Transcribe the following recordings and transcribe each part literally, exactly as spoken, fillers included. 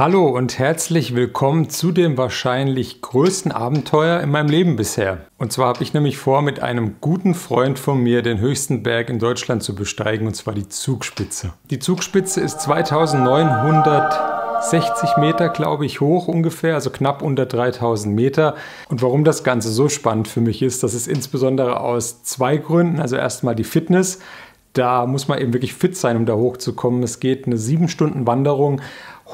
Hallo und herzlich willkommen zu dem wahrscheinlich größten Abenteuer in meinem Leben bisher. Und zwar habe ich nämlich vor, mit einem guten Freund von mir den höchsten Berg in Deutschland zu besteigen, und zwar die Zugspitze. Die Zugspitze ist zweitausendneunhundertsechzig Meter, glaube ich, hoch ungefähr, also knapp unter dreitausend Meter. Und warum das Ganze so spannend für mich ist, das ist insbesondere aus zwei Gründen. Also erstmal die Fitness. Da muss man eben wirklich fit sein, um da hochzukommen. Es geht eine sieben Stunden Wanderung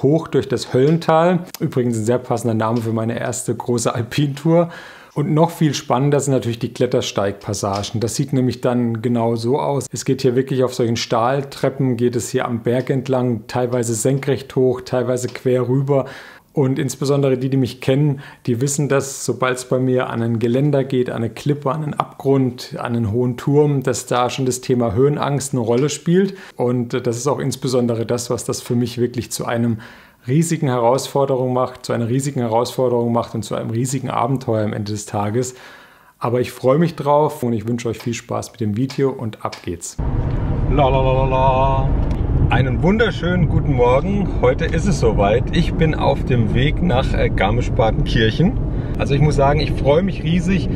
hoch durch das Höllental. Übrigens ein sehr passender Name für meine erste große Alpintour. Und noch viel spannender sind natürlich die Klettersteigpassagen. Das sieht nämlich dann genau so aus. Es geht hier wirklich auf solchen Stahltreppen, geht es hier am Berg entlang, teilweise senkrecht hoch, teilweise quer rüber. Und insbesondere die, die mich kennen, die wissen, dass sobald es bei mir an ein Geländer geht, an eine Klippe, an einen Abgrund, an einen hohen Turm, dass da schon das Thema Höhenangst eine Rolle spielt. Und das ist auch insbesondere das, was das für mich wirklich zu einem riesigen Herausforderung macht, zu einer riesigen Herausforderung macht und zu einem riesigen Abenteuer am Ende des Tages. Aber ich freue mich drauf und ich wünsche euch viel Spaß mit dem Video und ab geht's. Lalalala. Einen wunderschönen guten Morgen. Heute ist es soweit. Ich bin auf dem Weg nach Garmisch-Partenkirchen. Also ich muss sagen, ich freue mich riesig.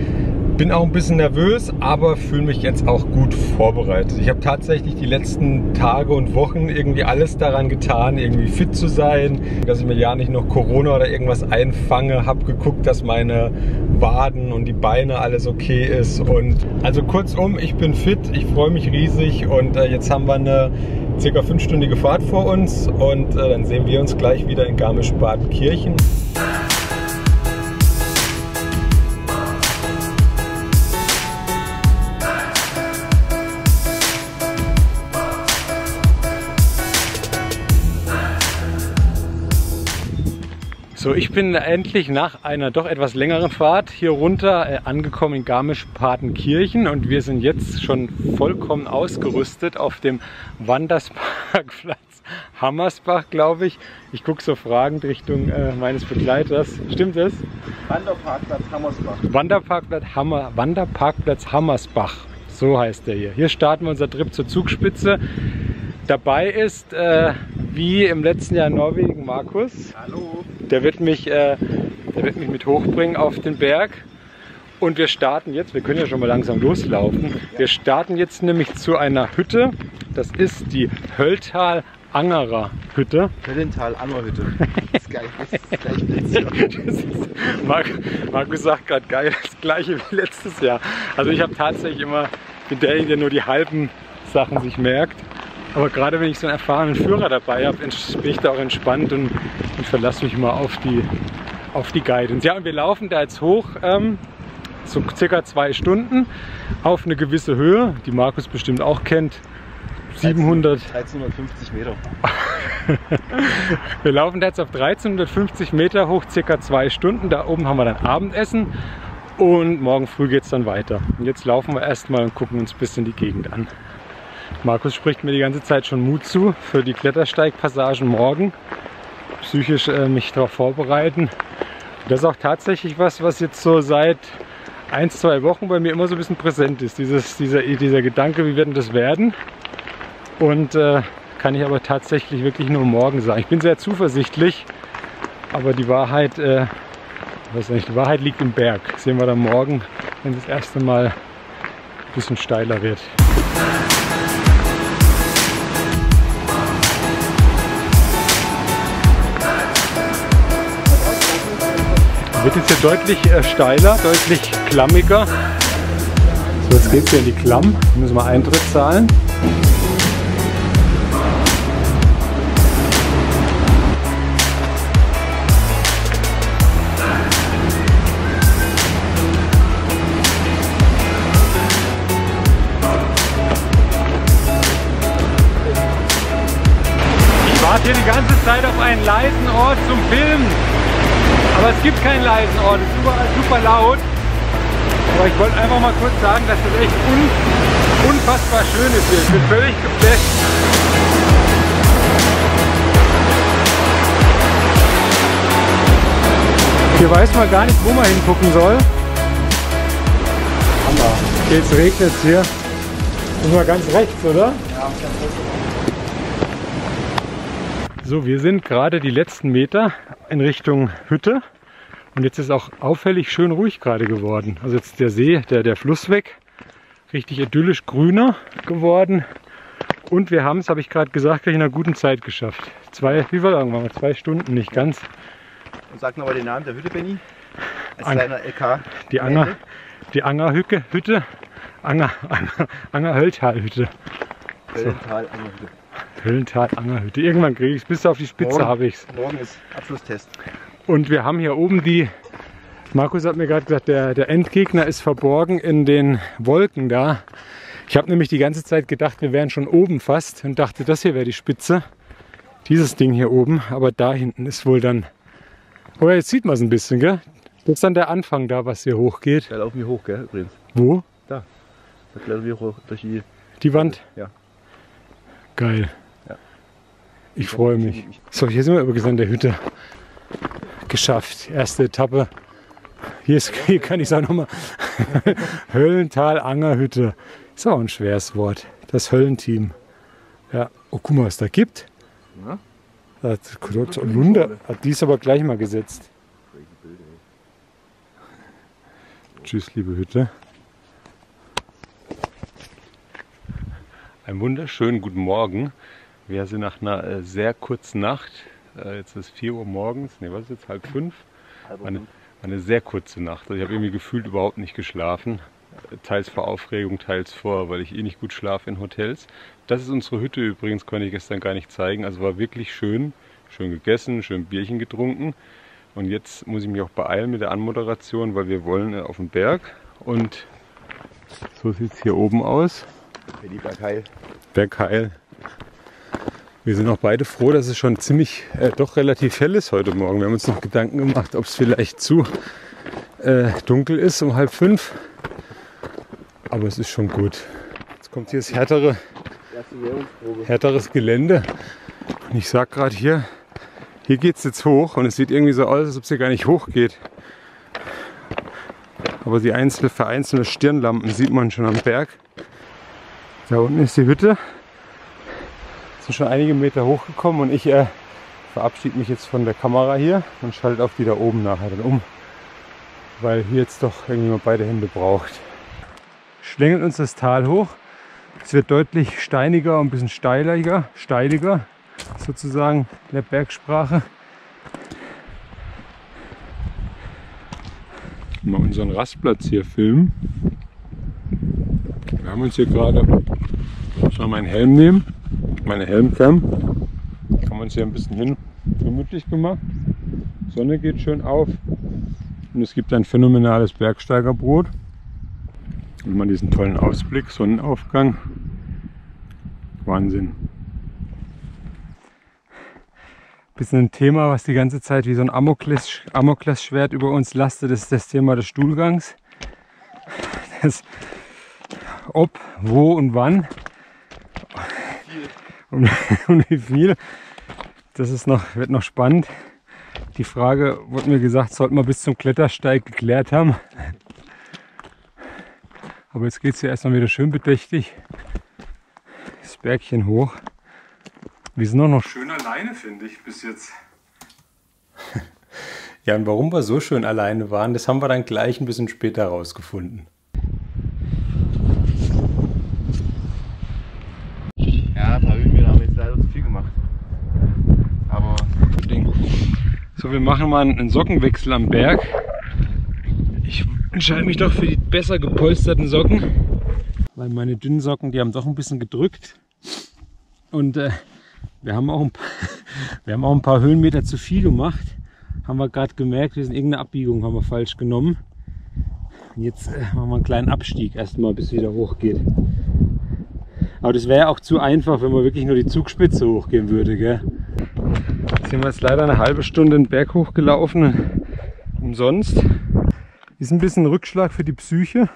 Bin auch ein bisschen nervös, aber fühle mich jetzt auch gut vorbereitet. Ich habe tatsächlich die letzten Tage und Wochen irgendwie alles daran getan, irgendwie fit zu sein, dass ich mir ja nicht noch Corona oder irgendwas einfange. Habe geguckt, dass meine Waden und die Beine alles okay ist. Und also kurzum, ich bin fit, ich freue mich riesig und äh, jetzt haben wir eine circa fünfstündige Fahrt vor uns und äh, dann sehen wir uns gleich wieder in Garmisch-Partenkirchen. So, ich bin endlich nach einer doch etwas längeren Fahrt hier runter äh, angekommen in Garmisch-Partenkirchen und wir sind jetzt schon vollkommen ausgerüstet auf dem Wanderparkplatz Hammersbach, glaube ich. Ich gucke so fragend Richtung äh, meines Begleiters. Stimmt es? Wanderparkplatz Hammersbach. Wanderparkplatz, Hammer, Wanderparkplatz Hammersbach, so heißt der hier. Hier starten wir unser Trip zur Zugspitze. Dabei ist, äh, wie im letzten Jahr in Norwegen, Markus. Hallo. Der wird mich, äh, der wird mich mit hochbringen auf den Berg. Und wir starten jetzt, wir können ja schon mal langsam loslaufen, wir starten jetzt nämlich zu einer Hütte. Das ist die Höllentalangerhütte. Höllentalangerhütte. Das ist geil. Das ist gleich letztes Jahr. Mark, Markus sagt gerade geil, das gleiche wie letztes Jahr. Also ich habe tatsächlich immer mit derjenige, der nur die halben Sachen sich merkt. Aber gerade wenn ich so einen erfahrenen Führer dabei habe, bin ich da auch entspannt und, und verlasse mich mal auf die, auf die Guidance. Ja, und wir laufen da jetzt hoch, ähm, so circa zwei Stunden, auf eine gewisse Höhe, die Markus bestimmt auch kennt. siebenhundert, dreizehnhundertfünfzig Meter. Wir laufen da jetzt auf dreizehnhundertfünfzig Meter hoch, circa zwei Stunden. Da oben haben wir dann Abendessen und morgen früh geht es dann weiter. Und jetzt laufen wir erstmal und gucken uns ein bisschen die Gegend an. Markus spricht mir die ganze Zeit schon Mut zu für die Klettersteigpassagen morgen. Psychisch äh, mich darauf vorbereiten. Das ist auch tatsächlich was, was jetzt so seit ein, zwei Wochen bei mir immer so ein bisschen präsent ist. Dieses, dieser, dieser Gedanke, wie wird denn das werden? Und äh, kann ich aber tatsächlich wirklich nur morgen sagen. Ich bin sehr zuversichtlich, aber die Wahrheit, äh, weiß nicht, die Wahrheit liegt im Berg. Das sehen wir dann morgen, wenn es das erste Mal ein bisschen steiler wird. Wird jetzt hier deutlich äh, steiler, deutlich klammiger. So, jetzt geht es hier in die Klamm. Da müssen wir Eintritt zahlen. Ich warte hier die ganze Zeit auf einen leisen Ort zum Filmen. Aber es gibt keinen leisen Ort, es ist überall super laut. Aber ich wollte einfach mal kurz sagen, dass das echt un unfassbar schön ist hier. Ich bin völlig geflasht. Hier weiß man gar nicht, wo man hingucken soll. Hammer. Jetzt regnet es hier. Sind wir ganz rechts, oder? Ja, ganz rechts. So, wir sind gerade die letzten Meter in Richtung Hütte. Und jetzt ist auch auffällig schön ruhig gerade geworden. Also jetzt ist der See, der, der Fluss weg, richtig idyllisch grüner geworden. Und wir haben es, habe ich gerade gesagt, in einer guten Zeit geschafft. Zwei, wie war lang waren wir? Zwei Stunden, nicht ganz. Sag nochmal den Namen der Hütte, Benni. Als An kleiner L K. Die Anger, die Angerhücke, Hütte. Anger, Anger, Anger Hölltalhütte. Höllentalangerhütte. So. Höllentalangerhütte. Irgendwann kriege ich es, bis auf die Spitze habe ich es. Morgen ist Abschlusstest. Und wir haben hier oben die, Markus hat mir gerade gesagt, der, der Endgegner ist verborgen in den Wolken da. Ich habe nämlich die ganze Zeit gedacht, wir wären schon oben fast und dachte, das hier wäre die Spitze. Dieses Ding hier oben, aber da hinten ist wohl dann, oh, jetzt sieht man es ein bisschen, gell? Das ist dann der Anfang da, was hier hochgeht. Da laufen wir hoch, gell, übrigens. Wo? Da. Da klettern wir hoch durch die... Die Wand? Ja. Geil. Ja. Ich freue mich. So, hier sind wir übrigens an der Hütte. Geschafft. Erste Etappe. Hier, ist, hier kann ich es auch nochmal. Höllentalangerhütte. Ist auch ein schweres Wort. Das Höllenteam. Ja. Oh, guck mal, was da gibt. Ja. Das Lunder hat dies aber gleich mal gesetzt. Tschüss, liebe Hütte. Einen wunderschönen guten Morgen. Wir sind nach einer sehr kurzen Nacht. Jetzt ist vier Uhr morgens, ne, was ist jetzt, halb fünf? War eine, war eine sehr kurze Nacht. Also ich habe irgendwie gefühlt überhaupt nicht geschlafen. Teils vor Aufregung, teils vor, weil ich eh nicht gut schlafe in Hotels. Das ist unsere Hütte übrigens, konnte ich gestern gar nicht zeigen. Also war wirklich schön, schön gegessen, schön Bierchen getrunken. Und jetzt muss ich mich auch beeilen mit der Anmoderation, weil wir wollen auf den Berg. Und so sieht es hier oben aus. Bergheil. Bergheil. Wir sind auch beide froh, dass es schon ziemlich, äh, doch relativ hell ist heute Morgen. Wir haben uns noch Gedanken gemacht, ob es vielleicht zu äh, dunkel ist um halb fünf. Aber es ist schon gut. Jetzt kommt hier das härtere, härteres Gelände. Und ich sag gerade hier, hier geht es jetzt hoch. Und es sieht irgendwie so aus, als ob es hier gar nicht hoch geht. Aber die einzelne, vereinzelte Stirnlampen sieht man schon am Berg. Da unten ist die Hütte. Schon einige Meter hochgekommen und ich äh, verabschiede mich jetzt von der Kamera hier und schalte auf die da oben nachher dann um, weil hier jetzt doch irgendjemand beide Hände braucht. Schlängelt uns das Tal hoch. Es wird deutlich steiniger und ein bisschen steiliger, steiliger sozusagen in der Bergsprache. Mal unseren Rastplatz hier filmen. Wir haben uns hier gerade, ich muss mal meinen Helm nehmen. Meine Helmcam. Haben wir uns hier ein bisschen hin gemütlich gemacht. Die Sonne geht schön auf. Und es gibt ein phänomenales Bergsteigerbrot. Und mal diesen tollen Ausblick, Sonnenaufgang. Wahnsinn. Bisschen ein Thema, was die ganze Zeit wie so ein Amokles-Schwert über uns lastet, ist das Thema des Stuhlgangs. Das ob, wo und wann. Und wie viel, das ist noch, wird noch spannend. Die Frage, wurde mir gesagt, sollten wir bis zum Klettersteig geklärt haben. Aber jetzt geht es hier erstmal wieder schön bedächtig das Bergchen hoch. Wir sind auch noch schön alleine, finde ich, bis jetzt. Ja, und warum wir so schön alleine waren, das haben wir dann gleich ein bisschen später rausgefunden. So, wir machen mal einen Sockenwechsel am Berg. Ich entscheide mich doch für die besser gepolsterten Socken, weil meine dünnen Socken, die haben doch ein bisschen gedrückt. Und äh, wir, haben auch ein paar, wir haben auch ein paar Höhenmeter zu viel gemacht. Haben wir gerade gemerkt, wir sind irgendeine Abbiegung haben wir falsch genommen. Und jetzt äh, machen wir einen kleinen Abstieg erstmal, bis es wieder hoch geht. Aber das wäre ja auch zu einfach, wenn man wirklich nur die Zugspitze hochgehen würde, gell? Jetzt sind wir jetzt leider eine halbe Stunde den Berg hochgelaufen, umsonst. Ist ein bisschen ein Rückschlag für die Psyche.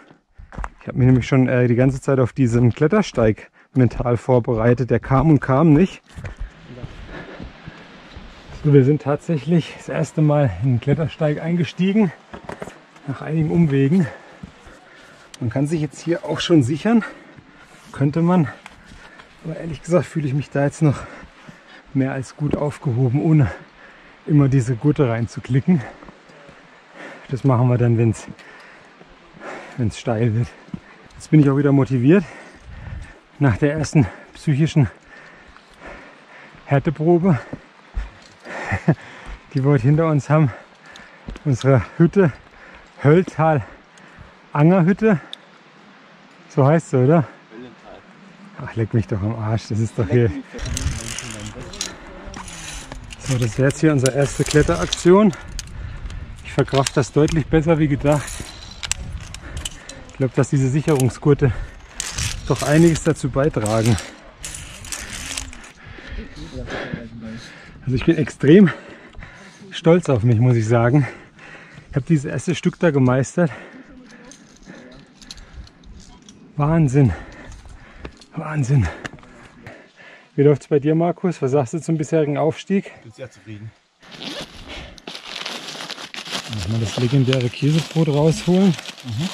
Ich habe mich nämlich schon äh, die ganze Zeit auf diesen Klettersteig mental vorbereitet. Der kam und kam nicht. So, wir sind tatsächlich das erste Mal in den Klettersteig eingestiegen, nach einigen Umwegen. Man kann sich jetzt hier auch schon sichern, könnte man. Aber ehrlich gesagt fühle ich mich da jetzt noch mehr als gut aufgehoben, ohne immer diese Gurte reinzuklicken. Das machen wir dann, wenn es steil wird. Jetzt bin ich auch wieder motiviert. Nach der ersten psychischen Härteprobe, die wir heute hinter uns haben, unsere Hütte, Höllentalangerhütte, so heißt sie, oder? Höllental. Ach, leck mich doch am Arsch, das ist doch hier. So, das wäre jetzt hier unsere erste Kletteraktion. Ich verkraft das deutlich besser wie gedacht. Ich glaube, dass diese Sicherungsgurte doch einiges dazu beitragen. Also ich bin extrem stolz auf mich, muss ich sagen. Ich habe dieses erste Stück da gemeistert. Wahnsinn, Wahnsinn. Wie läuft es bei dir, Markus? Was sagst du zum bisherigen Aufstieg? Ich bin sehr zufrieden. Mal das legendäre Käsebrot rausholen. Mhm.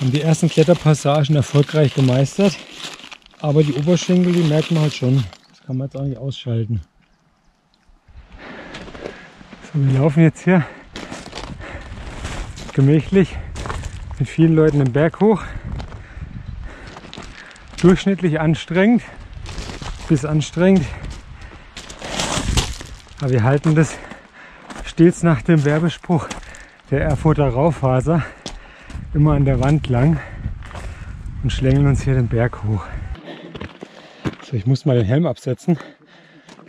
Haben die ersten Kletterpassagen erfolgreich gemeistert. Aber die Oberschenkel, die merkt man halt schon. Das kann man jetzt auch nicht ausschalten. So, wir laufen jetzt hier gemächlich mit vielen Leuten den Berg hoch. Durchschnittlich anstrengend bis anstrengend, aber wir halten das stets nach dem Werbespruch der Erfurter Raufaser immer an der Wand lang und schlängeln uns hier den Berg hoch. So, ich muss mal den Helm absetzen,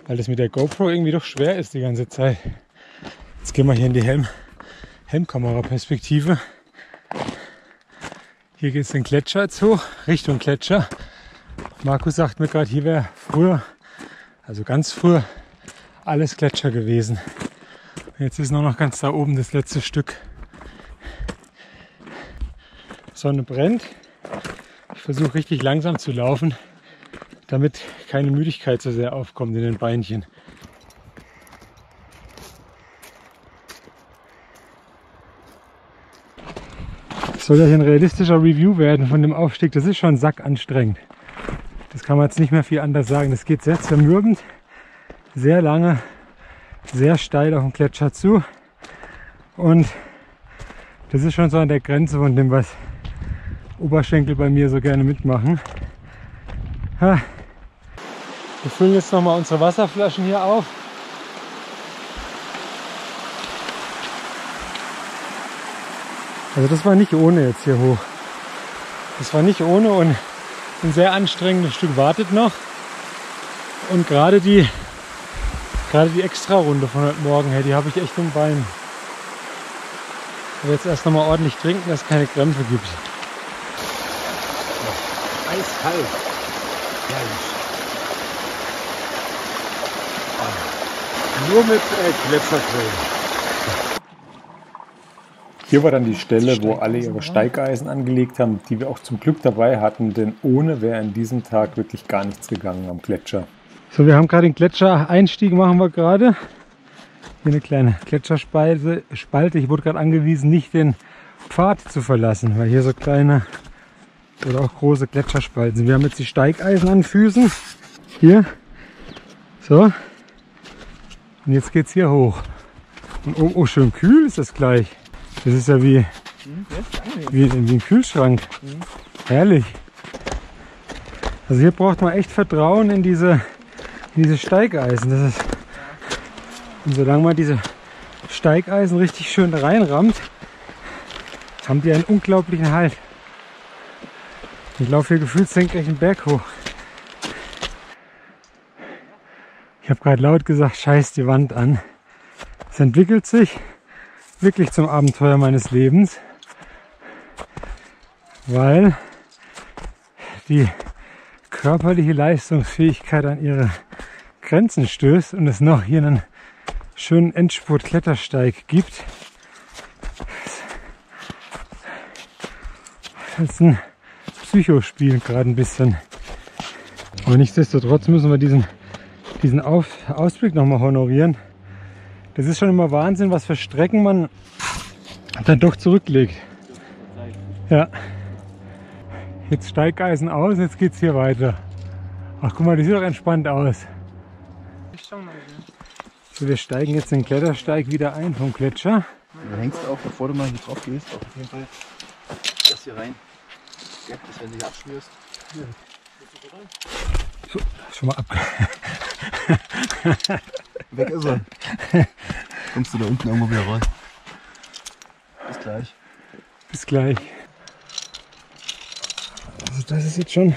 weil das mit der GoPro irgendwie doch schwer ist die ganze Zeit. Jetzt gehen wir hier in die Helm Helmkameraperspektive. Hier geht es den Gletscher jetzt hoch, Richtung Gletscher. Markus sagt mir gerade, hier wäre früher, also ganz früher, alles Gletscher gewesen. Und jetzt ist nur noch ganz da oben das letzte Stück. Sonne brennt. Ich versuche richtig langsam zu laufen, damit keine Müdigkeit so sehr aufkommt in den Beinchen. Das soll ja hier ein realistischer Review werden von dem Aufstieg. Das ist schon sackanstrengend. Das kann man jetzt nicht mehr viel anders sagen. Das geht sehr zermürbend, sehr lange, sehr steil auf dem Gletscher zu. Und das ist schon so an der Grenze von dem, was Oberschenkel bei mir so gerne mitmachen. Ha. Wir füllen jetzt nochmal unsere Wasserflaschen hier auf. Also das war nicht ohne jetzt hier hoch. Das war nicht ohne und ein sehr anstrengendes Stück wartet noch. Und gerade die, gerade die Extra-Runde von heute Morgen, hey, die habe ich echt im Bein. Aber jetzt erst nochmal ordentlich trinken, dass es keine Krämpfe gibt. Eiskalt. Ja. Nur mit äh, Gletschercreme. Hier war dann die Stelle, wo alle ihre Steigeisen angelegt haben, die wir auch zum Glück dabei hatten, denn ohne wäre an diesem Tag wirklich gar nichts gegangen am Gletscher. So, wir haben gerade den Gletschereinstieg, machen wir gerade. Hier eine kleine Gletscherspalte. Ich wurde gerade angewiesen, nicht den Pfad zu verlassen, weil hier so kleine oder auch große Gletscherspalten sind. Wir haben jetzt die Steigeisen an Füßen. Hier. So. Und jetzt geht es hier hoch. Und oh, oh, schön kühl ist das gleich. Das ist ja wie, wie, wie ein Kühlschrank. Mhm. Herrlich. Also hier braucht man echt Vertrauen in diese, in diese Steigeisen. Das ist, und solange man diese Steigeisen richtig schön reinrammt, haben die einen unglaublichen Halt. Ich laufe hier gefühlt senkrecht den Berg hoch. Ich habe gerade laut gesagt, scheiß die Wand an. Es entwickelt sich wirklich zum Abenteuer meines Lebens, weil die körperliche Leistungsfähigkeit an ihre Grenzen stößt und es noch hier einen schönen Endspurt-Klettersteig gibt. Das ist ein Psychospiel gerade ein bisschen. Aber nichtsdestotrotz müssen wir diesen, diesen Auf Ausblick nochmal honorieren. Das ist schon immer Wahnsinn, was für Strecken man dann doch zurücklegt. Ja. Jetzt Steigeisen aus, jetzt geht's hier weiter. Ach guck mal, die sieht doch entspannt aus. So, wir steigen jetzt den Klettersteig wieder ein vom Gletscher. Da hängst du auch, bevor du mal hier drauf gehst, auf jeden Fall das hier rein. Ja, dass wenn du dich abschmierst. Ja. So, schon mal ab. Weg ist er. Kommst du da unten irgendwo wieder raus. Bis gleich. Bis gleich. Also das ist jetzt schon...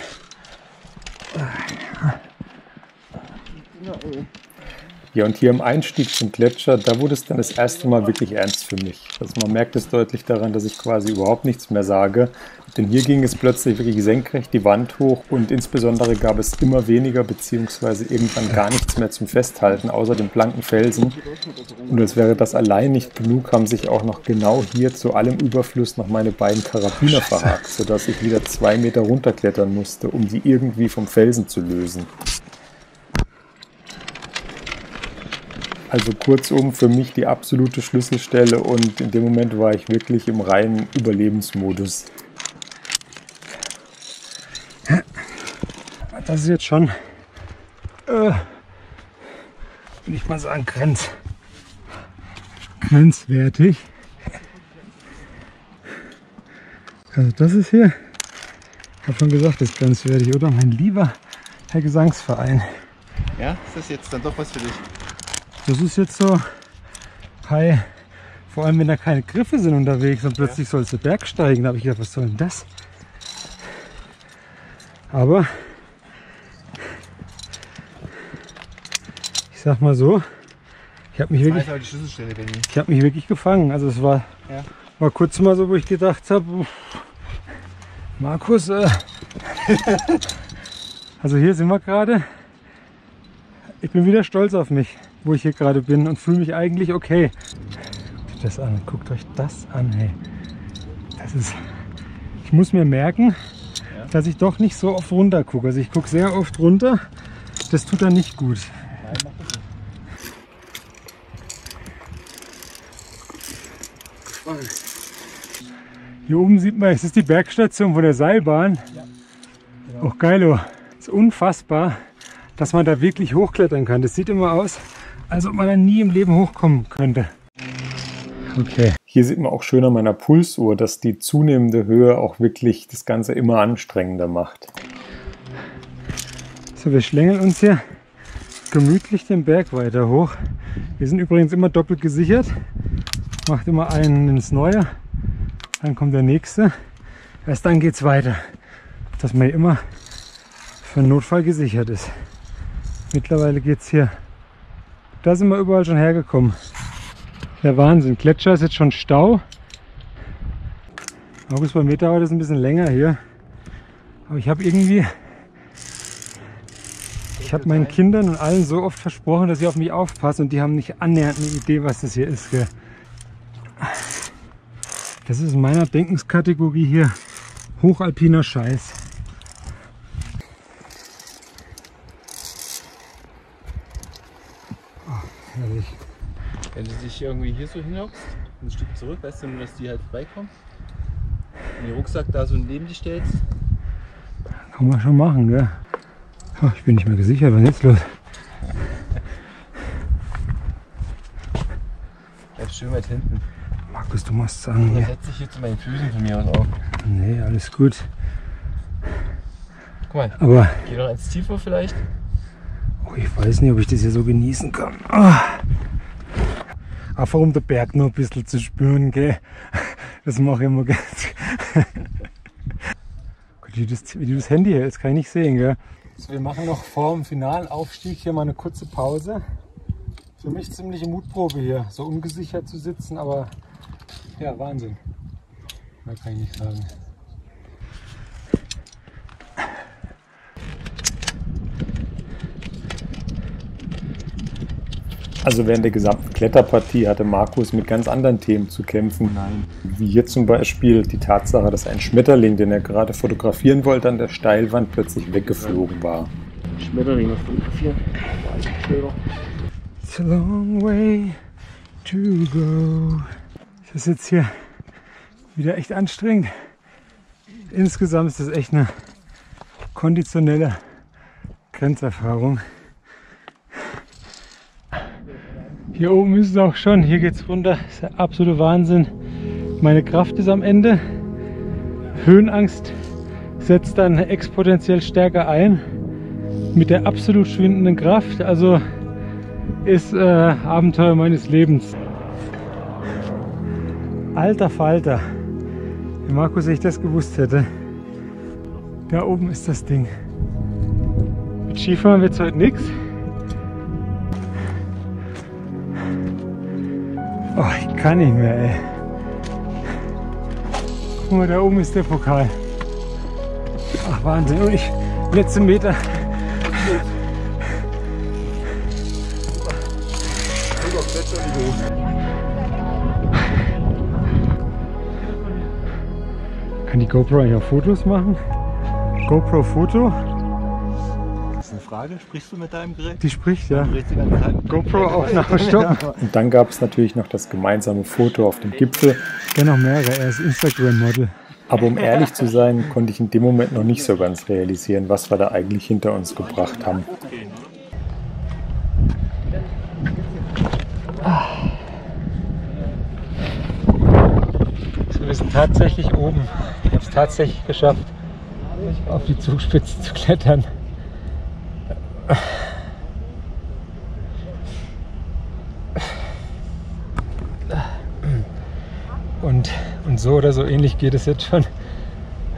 Ja, und hier im Einstieg zum Gletscher, da wurde es dann das erste Mal wirklich ernst für mich. Also man merkt es deutlich daran, dass ich quasi überhaupt nichts mehr sage. Denn hier ging es plötzlich wirklich senkrecht die Wand hoch und insbesondere gab es immer weniger beziehungsweise irgendwann gar nichts mehr zum Festhalten, außer dem blanken Felsen. Und als wäre das allein nicht genug, haben sich auch noch genau hier zu allem Überfluss noch meine beiden Karabiner verhakt, sodass ich wieder zwei Meter runterklettern musste, um die irgendwie vom Felsen zu lösen. Also kurzum, für mich die absolute Schlüsselstelle und in dem Moment war ich wirklich im reinen Überlebensmodus. Das ist jetzt schon, äh, würde ich mal sagen, grenz, grenzwertig. Also das ist hier, ich habe schon gesagt, das ist grenzwertig, oder? Mein lieber Herr Gesangsverein. Ja, ist das jetzt dann doch was für dich? Das ist jetzt so, hi, vor allem wenn da keine Griffe sind unterwegs und plötzlich ja. Sollst du bergsteigen, da habe ich gedacht, was soll denn das? Aber ich sag mal so, ich habe mich wirklich, ich habe mich wirklich gefangen. Also es war, ja. war kurz mal so, wo ich gedacht habe, Markus, äh. Also hier sind wir gerade. Ich bin wieder stolz auf mich, wo ich hier gerade bin und fühle mich eigentlich okay. Guckt euch das an, guckt euch das an, hey. Das ist, ich muss mir merken, ja. dass ich doch nicht so oft runter gucke. Also ich gucke sehr oft runter, das tut dann nicht gut. Nein, macht das nicht. Hier oben sieht man, es ist die Bergstation von der Seilbahn. Ja. Genau. Auch geilo, das ist unfassbar, dass man da wirklich hochklettern kann. Das sieht immer aus, als ob man da nie im Leben hochkommen könnte. Okay. Hier sieht man auch schön an meiner Pulsuhr, dass die zunehmende Höhe auch wirklich das Ganze immer anstrengender macht. So, wir schlängeln uns hier gemütlich den Berg weiter hoch. Wir sind übrigens immer doppelt gesichert. Macht immer einen ins Neue, dann kommt der nächste. Erst dann geht's weiter, dass man hier immer für einen Notfall gesichert ist. Mittlerweile geht es hier, da sind wir überall schon hergekommen. Der Wahnsinn, Gletscher ist jetzt schon Stau. August bei mir dauert es ein bisschen länger hier. Aber ich habe irgendwie, ich habe meinen Kindern und allen so oft versprochen, dass sie auf mich aufpassen und die haben nicht annähernd eine Idee, was das hier ist. Gell? Das ist in meiner Denkenskategorie hier hochalpiner Scheiß. Wenn du dich irgendwie hier so hinhockst, ein Stück zurück, weißt du, dass die halt vorbeikommen, den Rucksack da so neben dich stellst. Kann man schon machen, gell? Ach, ich bin nicht mehr gesichert, was ist jetzt los? Bleib schön weit hinten. Markus, du musst sagen. Dann setz dich hier zu meinen Füßen von mir aus auf. Nee, alles gut. Guck mal, aber geh noch eins tiefer vielleicht. Oh, ich weiß nicht, ob ich das hier so genießen kann. Oh. Einfach um den Berg noch ein bisschen zu spüren, gell? Das mache ich immer gerne. Wie du das, das Handy hältst, kann ich nicht sehen, gell? Also wir machen noch vor dem finalen Aufstieg hier mal eine kurze Pause. Für mich ziemliche Mutprobe hier, so ungesichert zu sitzen, aber ja, Wahnsinn. Da kann ich nicht sagen. Also während der gesamten Kletterpartie hatte Markus mit ganz anderen Themen zu kämpfen. Nein. Wie hier zum Beispiel die Tatsache, dass ein Schmetterling, den er gerade fotografieren wollte, an der Steilwand plötzlich weggeflogen war. Schmetterling fotografieren. It's a long way to go. Das ist jetzt hier wieder echt anstrengend. Insgesamt ist das echt eine konditionelle Grenzerfahrung. Hier oben ist es auch schon, hier geht es runter, das ist der absolute Wahnsinn. Meine Kraft ist am Ende. Höhenangst setzt dann exponentiell stärker ein, mit der absolut schwindenden Kraft, also ist äh, Abenteuer meines Lebens. Alter Falter, wenn Markus ich das gewusst hätte. Da oben ist das Ding. Mit Skifahren wird es heute nichts. Oh, ich kann nicht mehr, ey. Guck mal, da oben ist der Pokal. Ach, Wahnsinn. Und ich, letzte Meter. Kann die GoPro eigentlich auch Fotos machen? GoPro-Foto? Das ist eine Frage. Sprichst du mit deinem Gerät? Die spricht, ja. GoPro-Aufnahme stoppen. Und dann gab es natürlich noch das gemeinsame Foto auf dem Gipfel. Ja, noch mehrere. Er ist Instagram-Model. Aber um ehrlich zu sein, konnte ich in dem Moment noch nicht so ganz realisieren, was wir da eigentlich hinter uns gebracht haben. So, wir sind tatsächlich oben. Ich habe es tatsächlich geschafft, auf die Zugspitze zu klettern. Und, und so oder so ähnlich geht es jetzt schon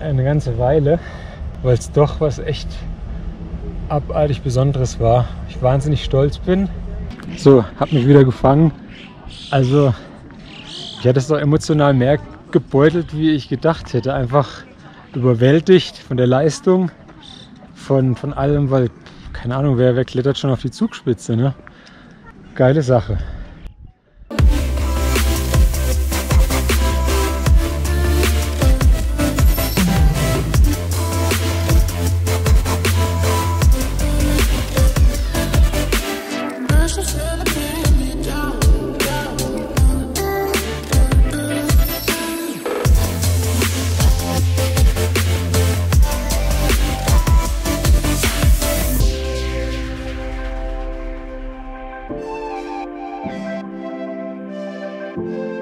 eine ganze Weile, weil es doch was echt abartig Besonderes war. Ich wahnsinnig stolz bin. So, hab mich wieder gefangen. Also, ich hatte es doch emotional mehr gebeutelt, wie ich gedacht hätte. Einfach überwältigt von der Leistung, von, von allem, weil, keine Ahnung, wer, wer klettert schon auf die Zugspitze, ne? Geile Sache. Thank you.